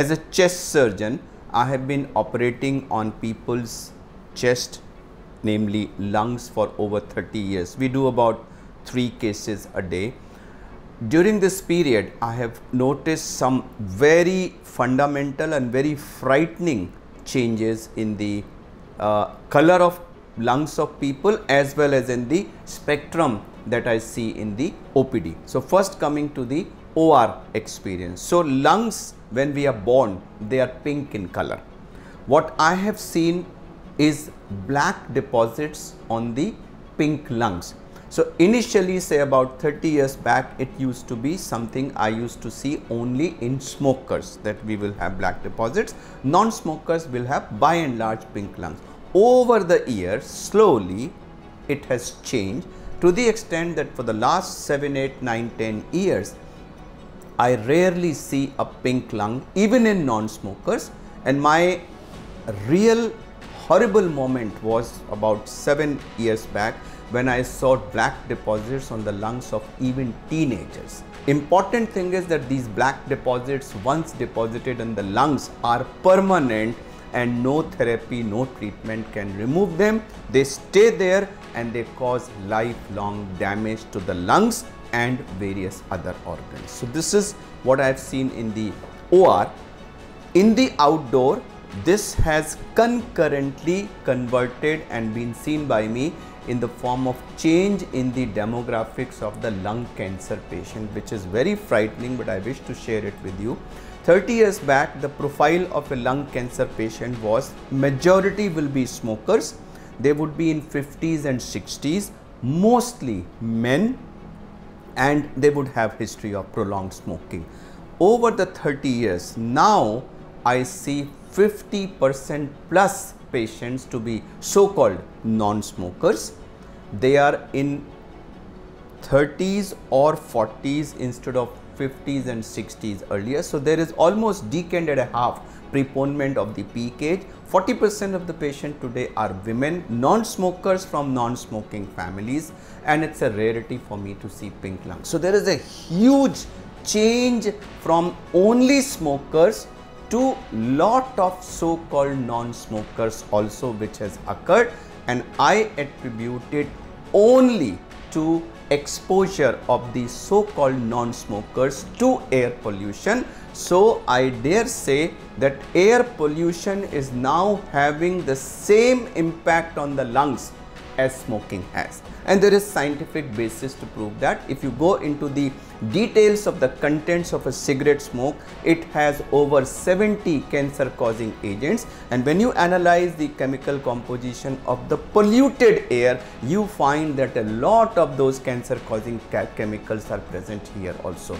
As a chest surgeon, I have been operating on people's chest, namely lungs, for over 30 years. We do about 3 cases a day. During this period, I have noticed some very fundamental and very frightening changes in the color of lungs of people, as well as in the spectrum that I see in the OPD. So first, coming to the OR experience. So lungs, when we are born, they are pink in color. What I have seen is black deposits on the pink lungs. So initially, say about 30 years back, it used to be something I used to see only in smokers, that we will have black deposits. Non-smokers will have by and large pink lungs. Over the years, slowly it has changed to the extent that for the last 7, 8, 9, 10 years, I rarely see a pink lung even in non-smokers. And my real horrible moment was about 7 years back, when I saw black deposits on the lungs of even teenagers. Important thing is that these black deposits, once deposited in the lungs, are permanent, and no therapy, no treatment can remove them. They stay there and they cause lifelong damage to the lungs and various other organs. So this is what I have seen in the OR. In the outdoor, this has concurrently converted and been seen by me in the form of change in the demographics of the lung cancer patient, which is very frightening, but I wish to share it with you. 30 years back, the profile of a lung cancer patient was majority will be smokers. They would be in 50s and 60s, mostly men, and they would have history of prolonged smoking. Over the 30 years, now I see 50% plus patients to be so-called non-smokers. They are in 30s or 40s instead of 50s and 60s earlier. So there is almost decade and a half preponement of the peak age. 40% of the patient today are women, non-smokers from non-smoking families, and it's a rarity for me to see pink lungs. So there is a huge change from only smokers to lot of so-called non-smokers also, which has occurred, and I attribute it only to exposure of the so-called non-smokers to air pollution. So I dare say that air pollution is now having the same impact on the lungs as smoking has, and there is scientific basis to prove that. If you go into the details of the contents of a cigarette smoke, it has over 70 cancer causing agents, and when you analyze the chemical composition of the polluted air, you find that a lot of those cancer causing chemicals are present here also.